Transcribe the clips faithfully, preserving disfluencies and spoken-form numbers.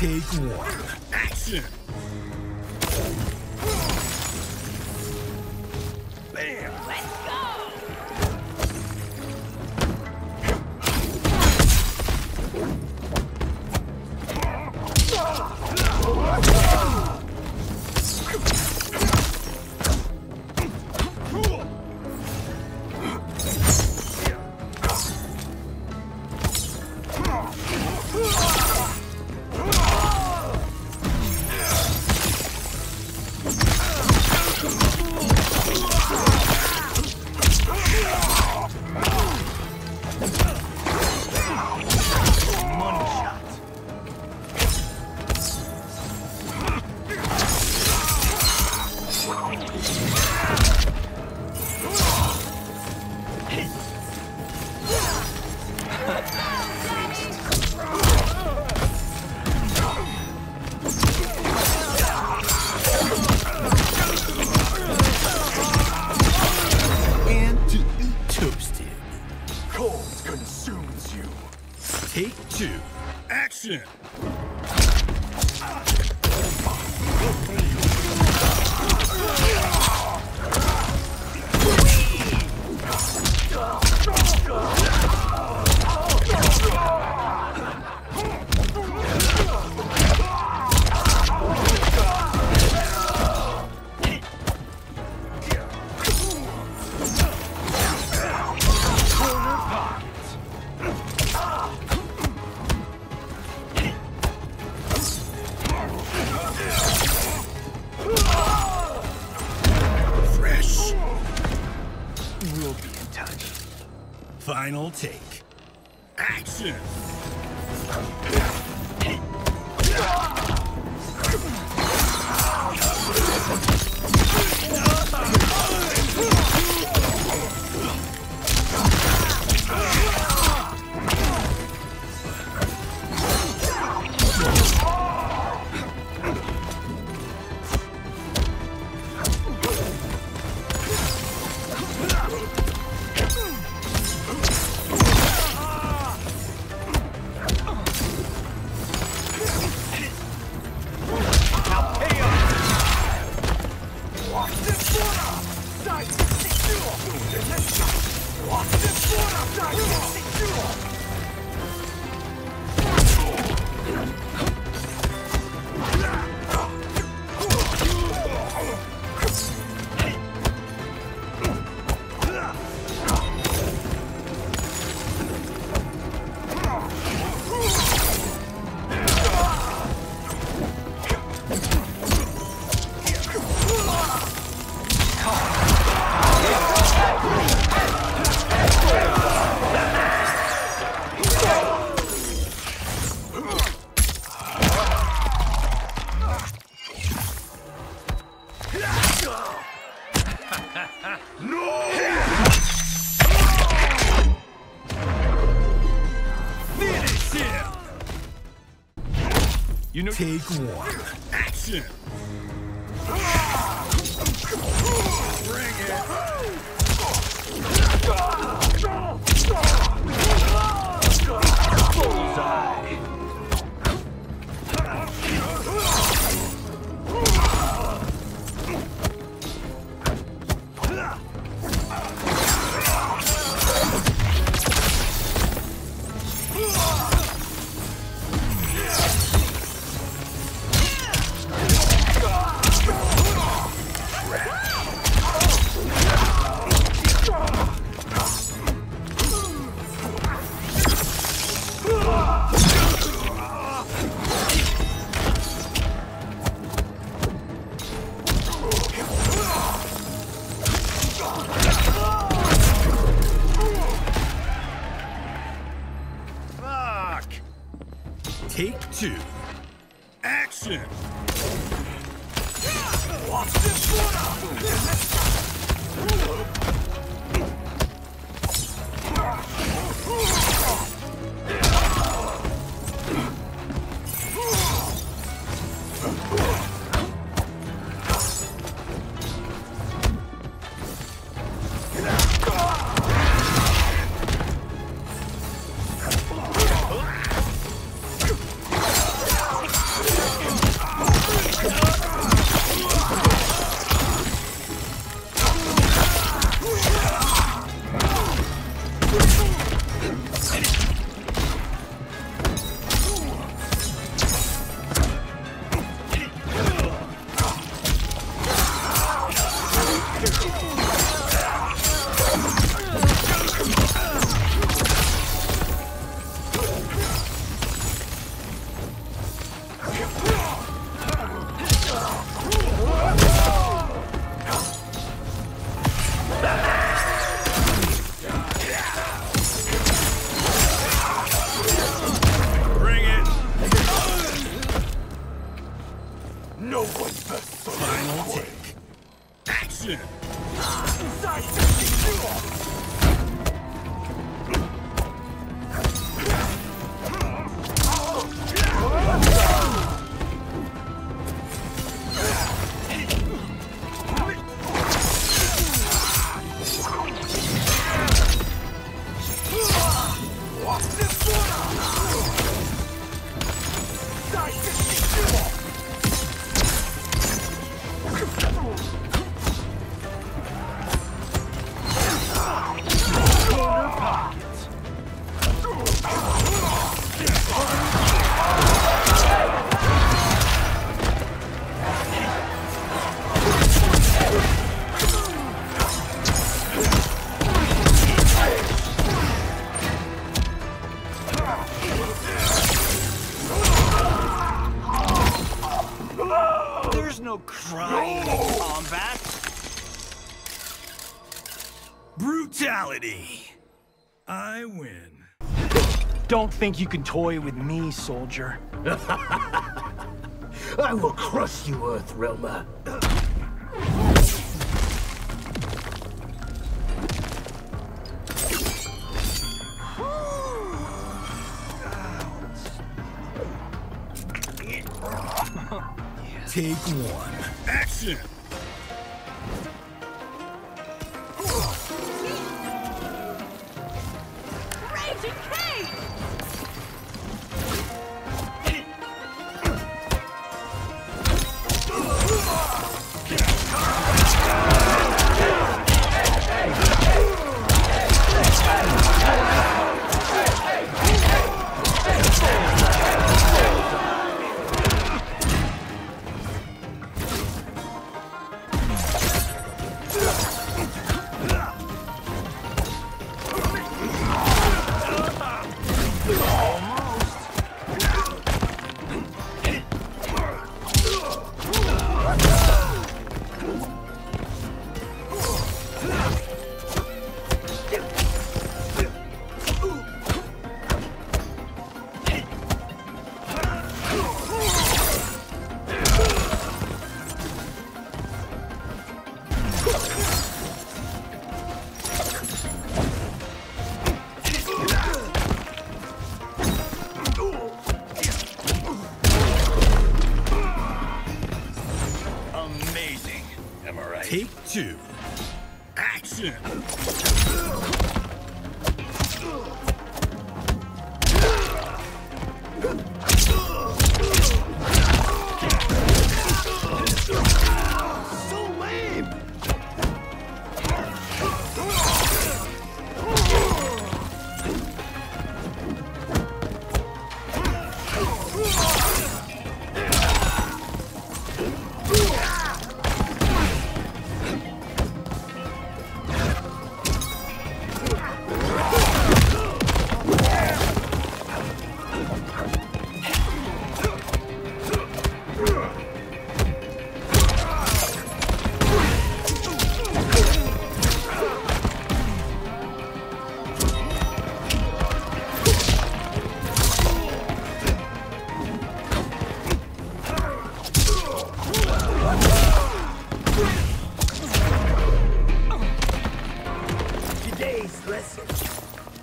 Take one. Action! Bam! Let's Final take. Action! Take one. Action! Take two. Action! Watch this one! There's no crying in combat. Brutality. I win. Don't think you can toy with me, soldier. I will crush you, Earthrealmer. Take one. Action! Raging Cage!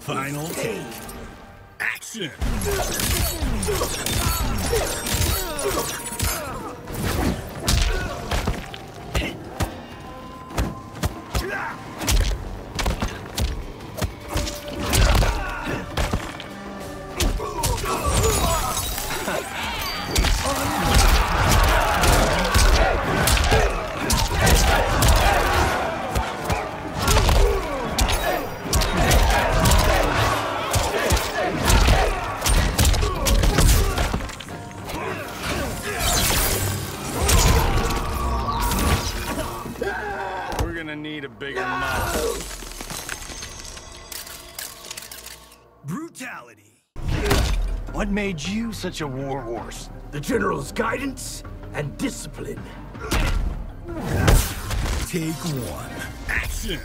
Final take. Action! What made you such a war horse? The General's guidance and discipline. Take one. Action!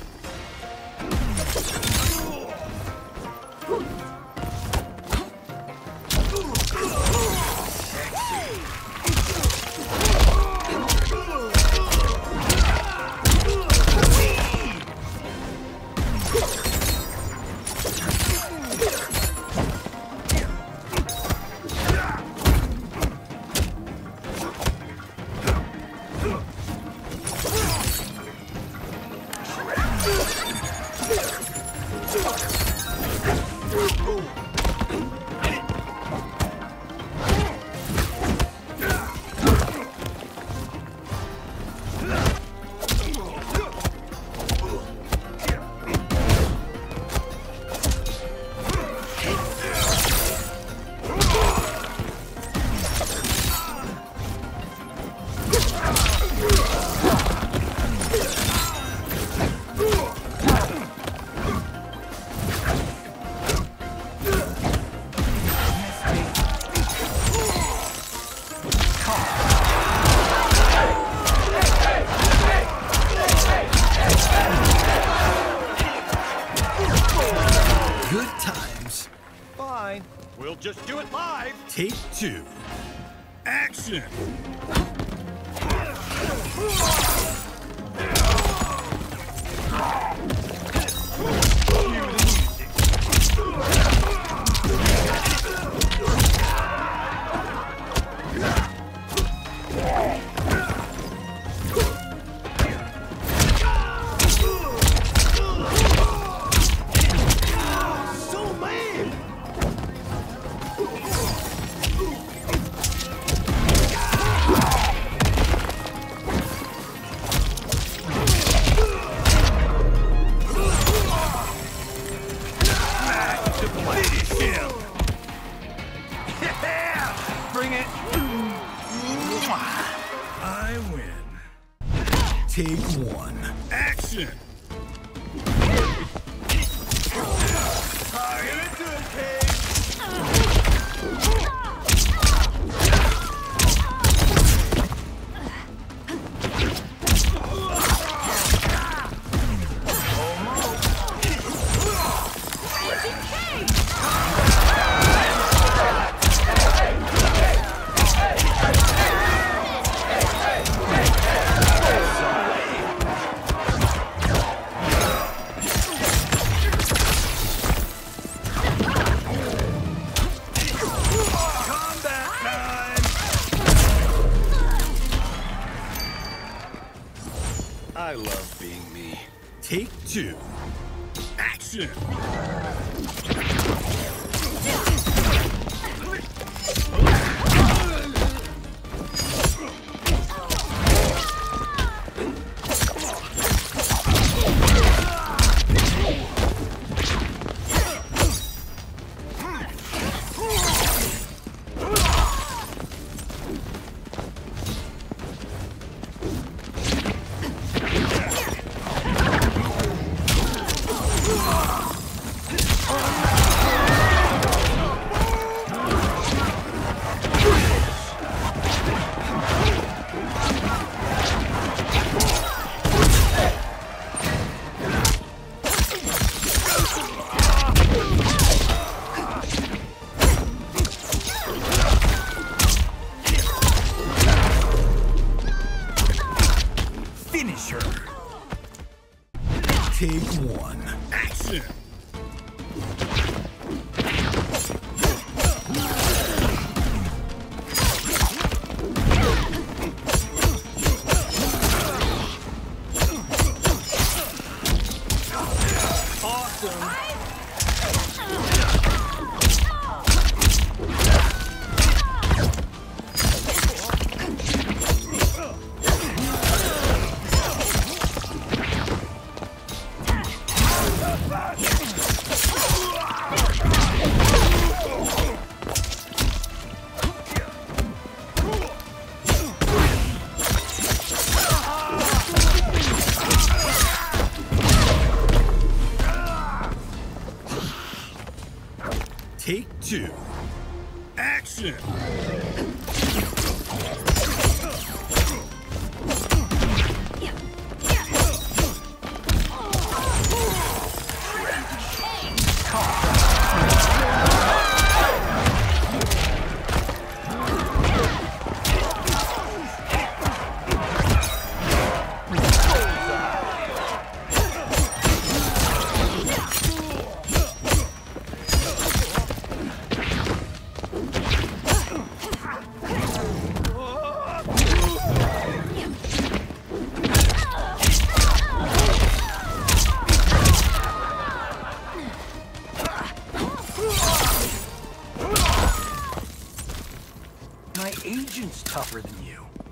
We'll just do it live. Take two. Action.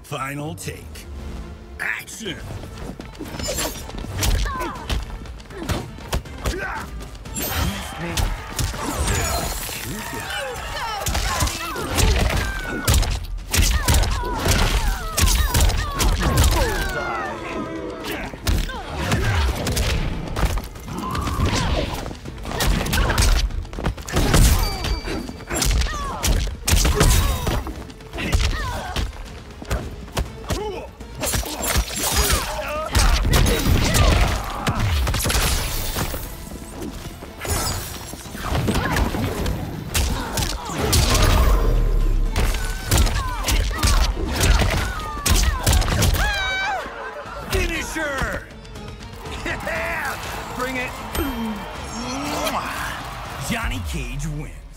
Final take. Action! Sure. Yeah, bring it. Johnny Cage wins.